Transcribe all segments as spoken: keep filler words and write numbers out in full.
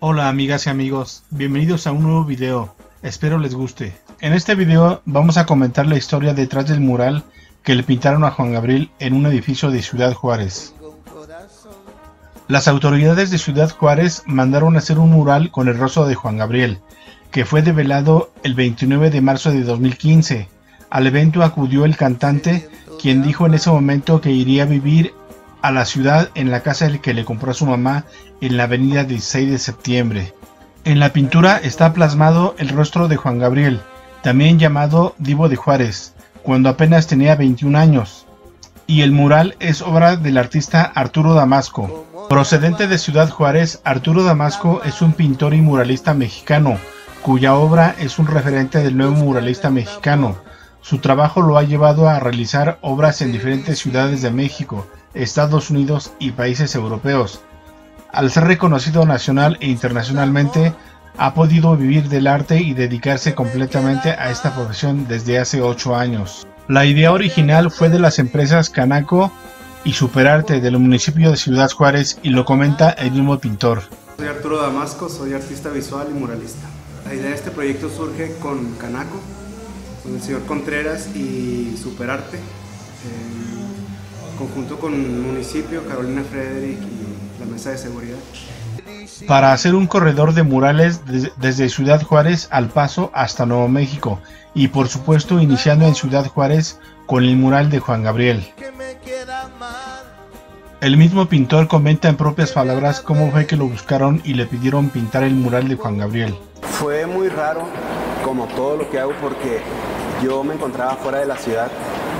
Hola amigas y amigos, bienvenidos a un nuevo video, espero les guste. En este video vamos a comentar la historia detrás del mural que le pintaron a Juan Gabriel en un edificio de Ciudad Juárez. Las autoridades de Ciudad Juárez mandaron hacer un mural con el rostro de Juan Gabriel, que fue develado el veintinueve de marzo de dos mil quince. Al evento acudió el cantante, quien dijo en ese momento que iría a vivir a la ciudad en la casa que le compró a su mamá en la avenida dieciséis de septiembre. En la pintura está plasmado el rostro de Juan Gabriel, también llamado Divo de Juárez, cuando apenas tenía veintiún años, y el mural es obra del artista Arturo Damasco. Procedente de Ciudad Juárez, Arturo Damasco es un pintor y muralista mexicano, cuya obra es un referente del nuevo muralista mexicano. Su trabajo lo ha llevado a realizar obras en diferentes ciudades de México, Estados Unidos y países europeos. Al ser reconocido nacional e internacionalmente, ha podido vivir del arte y dedicarse completamente a esta profesión desde hace ocho años. La idea original fue de las empresas Canaco y Superarte del municipio de Ciudad Juárez, y lo comenta el mismo pintor. Soy Arturo Damasco, soy artista visual y muralista. La idea de este proyecto surge con Canaco, con el señor Contreras y Superarte, en conjunto con el municipio, Carolina Frederick y la Mesa de Seguridad. Para hacer un corredor de murales desde Ciudad Juárez al Paso hasta Nuevo México, y por supuesto iniciando en Ciudad Juárez con el mural de Juan Gabriel. El mismo pintor comenta en propias palabras cómo fue que lo buscaron y le pidieron pintar el mural de Juan Gabriel. Fue muy raro, como todo lo que hago, porque yo me encontraba fuera de la ciudad,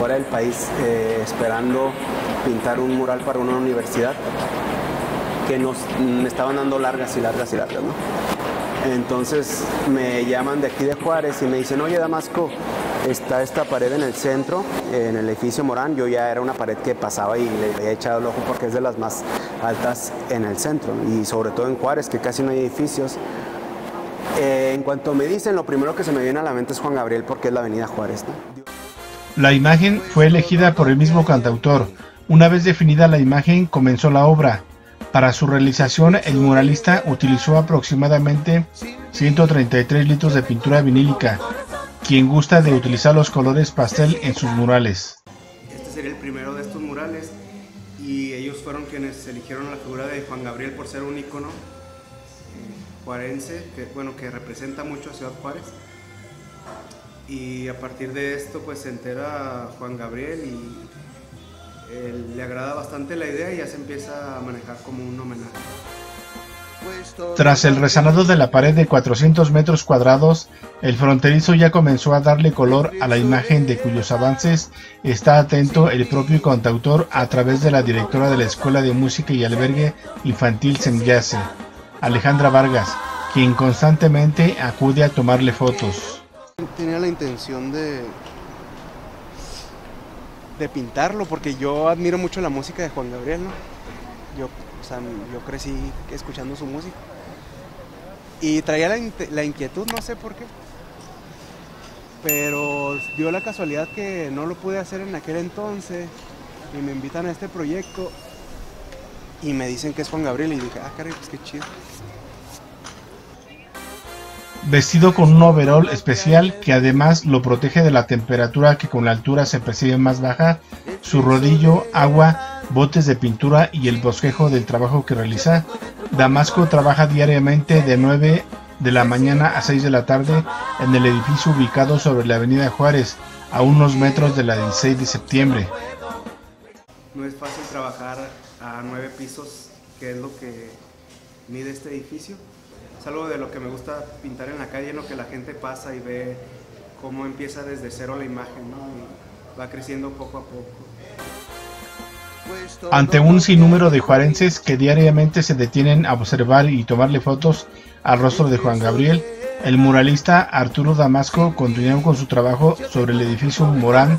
fuera del país, eh, esperando pintar un mural para una universidad que nos me estaban dando largas y largas y largas, ¿no? Entonces me llaman de aquí de Juárez y me dicen, oye Damasco, está esta pared en el centro, en el edificio Morán. Yo ya era una pared que pasaba y le había echado el ojo porque es de las más altas en el centro, y sobre todo en Juárez, que casi no hay edificios. Eh, en cuanto me dicen, lo primero que se me viene a la mente es Juan Gabriel, porque es la avenida Juárez, ¿no? La imagen fue elegida por el mismo cantautor. Una vez definida la imagen, comenzó la obra. Para su realización, el muralista utilizó aproximadamente ciento treinta y tres litros de pintura vinílica, quien gusta de utilizar los colores pastel en sus murales. Este sería el primero de estos murales, y ellos fueron quienes eligieron la figura de Juan Gabriel por ser un ícono juarense, que, bueno, que representa mucho a Ciudad Juárez. Y a partir de esto pues se entera Juan Gabriel y eh, le agrada bastante la idea, y ya se empieza a manejar como un homenaje. Tras el resanado de la pared de cuatrocientos metros cuadrados, el fronterizo ya comenzó a darle color a la imagen, de cuyos avances está atento el propio cantautor a través de la directora de la Escuela de Música y Albergue Infantil Semjase, Alejandra Vargas, quien constantemente acude a tomarle fotos. Tenía la intención de, de pintarlo, porque yo admiro mucho la música de Juan Gabriel, ¿no? Yo, o sea, yo crecí escuchando su música, y traía la, la inquietud, no sé por qué, pero dio la casualidad que no lo pude hacer en aquel entonces, y me invitan a este proyecto, y me dicen que es Juan Gabriel, y dije, ah, caray, pues qué chido. Vestido con un overol especial que además lo protege de la temperatura que con la altura se percibe más baja, su rodillo, agua, botes de pintura y el bosquejo del trabajo que realiza. Damasco trabaja diariamente de nueve de la mañana a seis de la tarde en el edificio ubicado sobre la avenida Juárez, a unos metros de la dieciséis de septiembre. No es fácil trabajar a nueve pisos, que es lo que mide este edificio. Es algo de lo que me gusta pintar en la calle, en lo que la gente pasa y ve cómo empieza desde cero la imagen, ¿no? Y va creciendo poco a poco. Ante un sinnúmero de juarenses que diariamente se detienen a observar y tomarle fotos al rostro de Juan Gabriel, el muralista Arturo Damasco continuó con su trabajo sobre el edificio Morán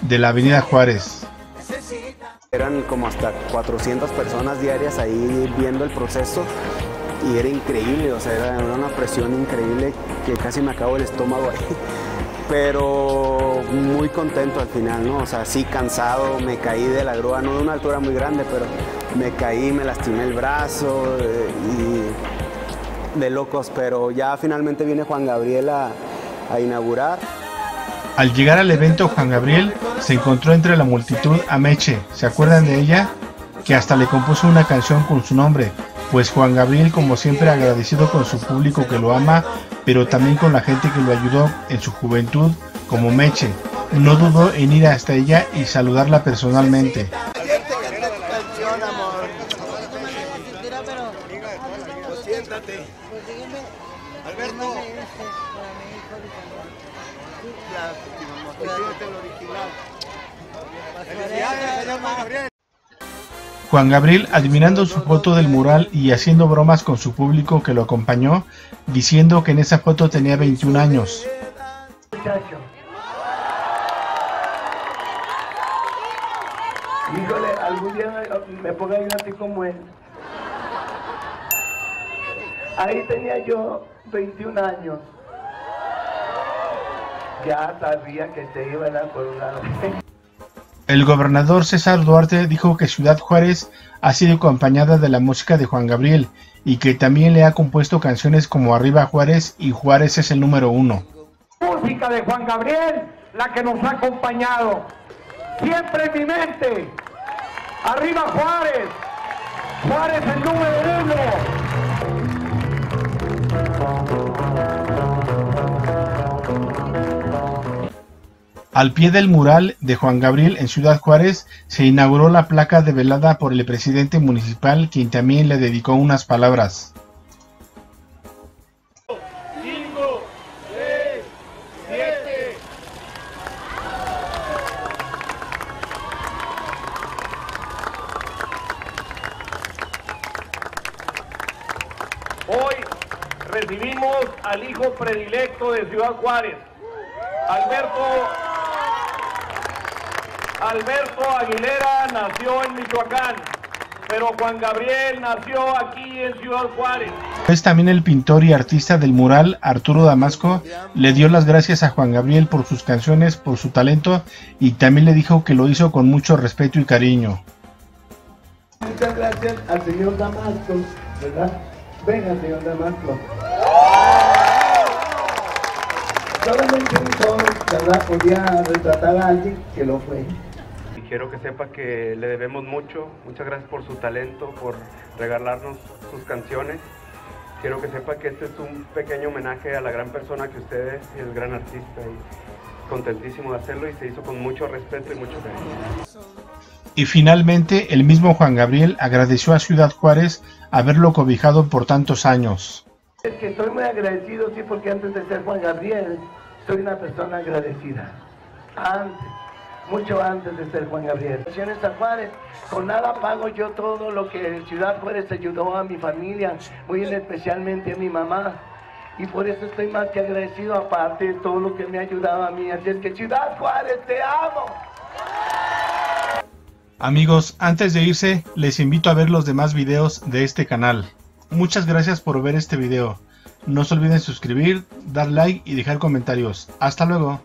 de la avenida Juárez. Eran como hasta cuatrocientas personas diarias ahí viendo el proceso, y era increíble, o sea, era una presión increíble que casi me acabo el estómago ahí, pero muy contento al final, ¿no? O sea, sí cansado, me caí de la grúa, no de una altura muy grande, pero me caí, me lastimé el brazo, eh, de locos, pero ya finalmente viene Juan Gabriel a, a inaugurar. Al llegar al evento, Juan Gabriel se encontró entre la multitud a Meche, ¿se acuerdan de ella? Que hasta le compuso una canción con su nombre, pues Juan Gabriel, como siempre, agradecido con su público que lo ama, pero también con la gente que lo ayudó en su juventud, como Meche. No dudó en ir hasta ella y saludarla personalmente. Juan Gabriel, admirando su foto del mural y haciendo bromas con su público que lo acompañó, diciendo que en esa foto tenía veintiún años. Muchacho. Híjole, algún día me ponga yo así como él. Ahí tenía yo veintiún años. Ya sabía que se iban a colgar. El gobernador César Duarte dijo que Ciudad Juárez ha sido acompañada de la música de Juan Gabriel y que también le ha compuesto canciones como Arriba Juárez y Juárez es el número uno. Música de Juan Gabriel, la que nos ha acompañado siempre en mi mente. Arriba Juárez, Juárez el número uno. Al pie del mural de Juan Gabriel en Ciudad Juárez se inauguró la placa develada por el presidente municipal, quien también le dedicó unas palabras. cinco, seis, siete. Hoy recibimos al hijo predilecto de Ciudad Juárez, Alberto. Alberto Aguilera nació en Michoacán, pero Juan Gabriel nació aquí en Ciudad Juárez. Pues también el pintor y artista del mural, Arturo Damasco, le dio las gracias a Juan Gabriel por sus canciones, por su talento, y también le dijo que lo hizo con mucho respeto y cariño. Muchas gracias al señor Damasco, ¿verdad? Venga, señor Damasco. Solamente un pintor, ¿verdad?, podía retratar a alguien que lo fue. Quiero que sepa que le debemos mucho, muchas gracias por su talento, por regalarnos sus canciones. Quiero que sepa que este es un pequeño homenaje a la gran persona que usted es, y el gran artista, y contentísimo de hacerlo, y se hizo con mucho respeto y mucho cariño. Y finalmente, el mismo Juan Gabriel agradeció a Ciudad Juárez haberlo cobijado por tantos años. Es que estoy muy agradecido, sí, porque antes de ser Juan Gabriel, soy una persona agradecida. Antes. Mucho antes de ser Juan Gabriel. Gracias a Juárez, con nada pago yo todo lo que Ciudad Juárez ayudó a mi familia, muy especialmente a mi mamá. Y por eso estoy más que agradecido, aparte de todo lo que me ha ayudado a mí. Así es que Ciudad Juárez, te amo. Amigos, antes de irse, les invito a ver los demás videos de este canal. Muchas gracias por ver este video. No se olviden suscribir, dar like y dejar comentarios. Hasta luego.